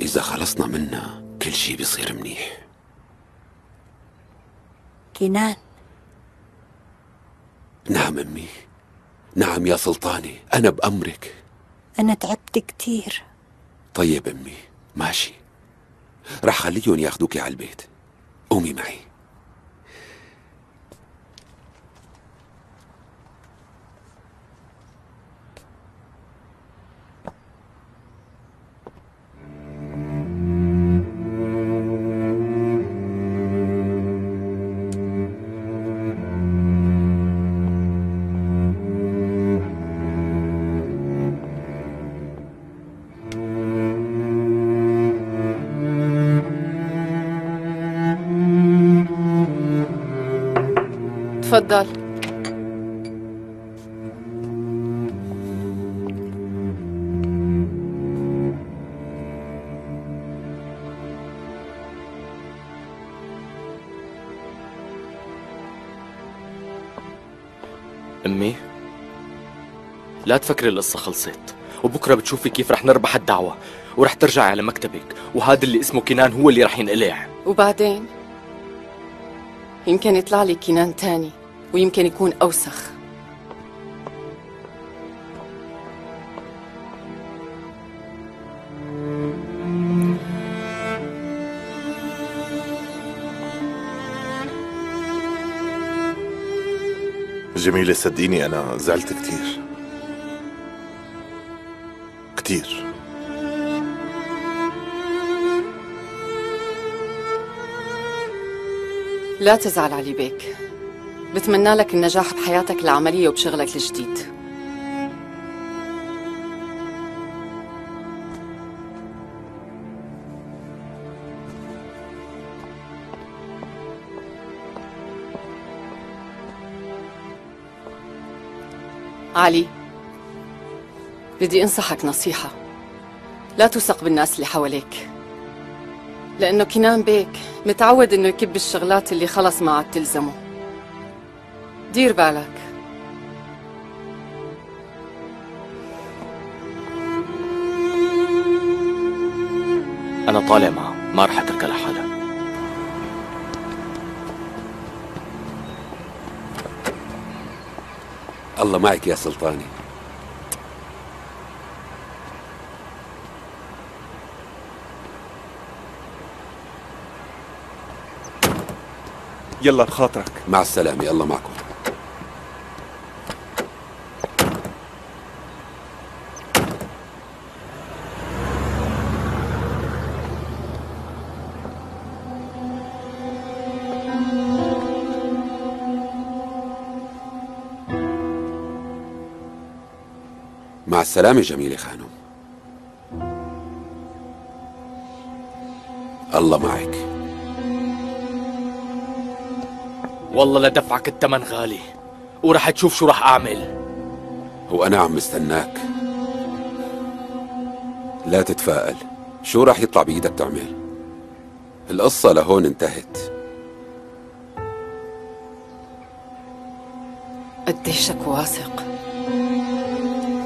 إذا خلصنا منها كل شي بيصير منيح. كنان. نعم أمي. نعم يا سلطاني، أنا بأمرك. أنا تعبت كتير. طيب أمي، ماشي. رح خليهم ياخدوكي على البيت. قومي معي. تفضل. أمي لا تفكري القصة خلصت، وبكرة بتشوفي كيف رح نربح الدعوة ورح ترجعي على مكتبك، وهذا اللي اسمه كنان هو اللي رح ينقلع. وبعدين يمكن يطلع لي كنان تاني ويمكن يكون أوسخ. جميلة صدقيني أنا زعلت كتير كتير. لا تزعل علي بيك، بتمنى لك النجاح بحياتك العملية وبشغلك الجديد. علي، بدي انصحك نصيحة، لا توثق بالناس اللي حواليك، لأنه كنان بيك متعود إنه يكب الشغلات اللي خلص ما عاد تلزمه. دير بالك. أنا طالع معه، ما رح أتركها لحالها. الله معك يا سلطاني. يلا بخاطرك. مع السلامة، يلا معكم. مع السلامة جميلة خانم. الله معك. والله لدفعك الثمن غالي، ورح تشوف شو رح أعمل. وأنا عم استناك. لا تتفائل، شو رح يطلع بإيدك تعمل؟ القصة لهون انتهت. قديشك واثق،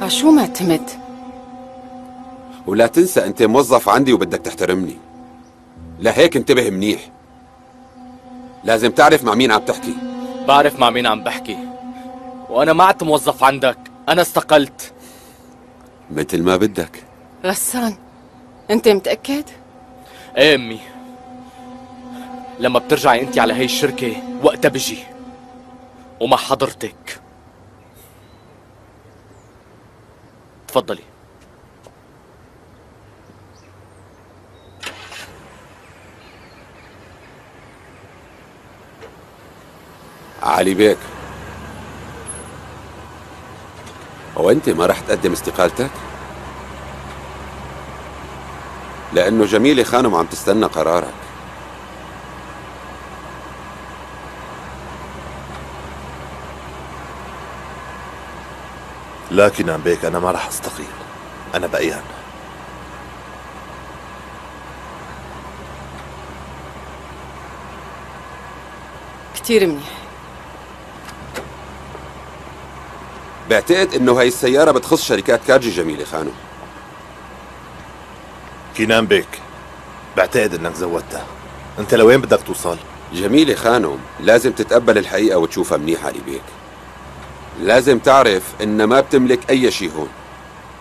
عشو معتمد؟ ولا تنسى أنت موظف عندي وبدك تحترمني، لهيك انتبه منيح. لازم تعرف مع مين عم تحكي. بعرف مع مين عم بحكي، وأنا ما عدت موظف عندك، أنا استقلت. مثل ما بدك. غسان، أنت متأكد؟ إيه أمي، لما بترجعي أنت على هاي الشركة وقتها بجي، ومع حضرتك. تفضلي. علي بيك، هو أنت ما رح تقدم استقالتك؟ لأنه جميلة خانم عم تستنى قرارك. لكن عم بيك أنا ما رح أستقيل، أنا بقيان. كتير منيح. بعتقد انه هاي السيارة بتخص شركات كارجي جميلة خانم. كينان بيك، بعتقد انك زودتها. انت لوين بدك توصل؟ جميلة خانم، لازم تتقبل الحقيقة وتشوفها منيح. علي بيك لازم تعرف ان ما بتملك اي شيء هون.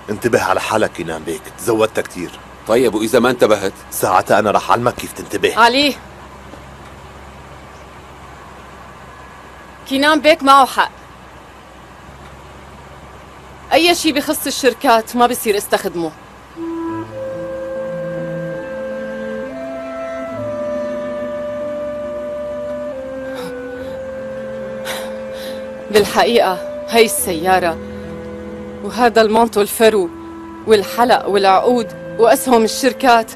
انتبه على حالك كينان بيك، تزودتها كثير. طيب واذا ما انتبهت؟ ساعتها انا رح علمك كيف تنتبه. علي، كينان بيك معه حق، اي شيء بخص الشركات ما بصير استخدمه. بالحقيقة هي السيارة وهذا المانتو الفرو والحلق والعقود وأسهم الشركات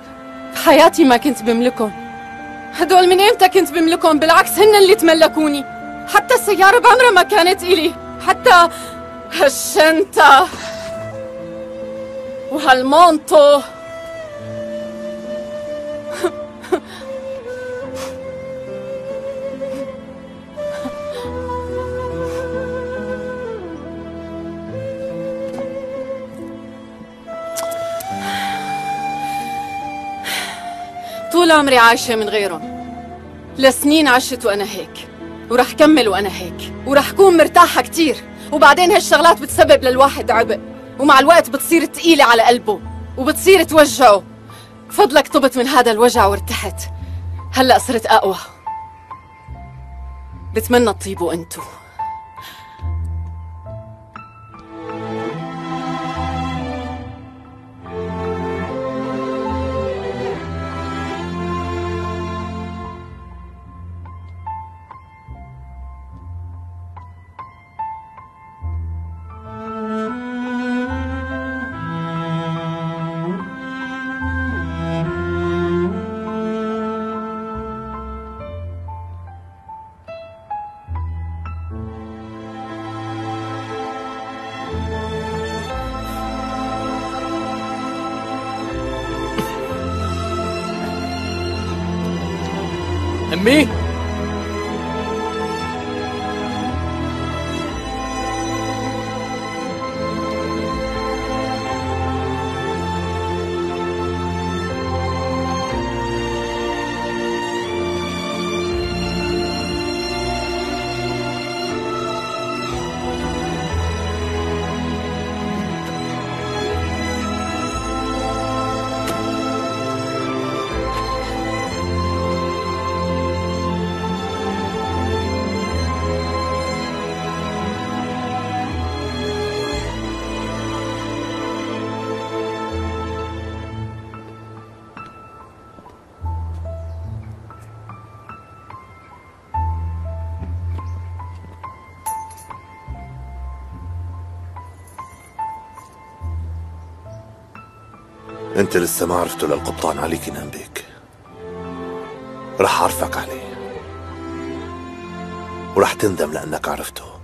بحياتي ما كنت بملكهم. هدول من إمتى كنت بملكهم؟ بالعكس هن اللي تملكوني. حتى السيارة بعمرها ما كانت إلي، حتى هالشنطة وهالمانتو. طول عمري عايشة من غيرهم، لسنين عشت وأنا هيك، ورح كمل وأنا هيك، ورح كون مرتاحة كتير. وبعدين هالشغلات بتسبب للواحد عبء، ومع الوقت بتصير تقيلة على قلبه وبتصير توجعه. بفضلك طبت من هذا الوجع وارتحت، هلأ صرت أقوى. بتمنى تطيبوا انتو. أمي؟ انت لسه ما عرفته للقبطان علي كينان بيك. رح اعرفك عليه ورح تندم لانك عرفته.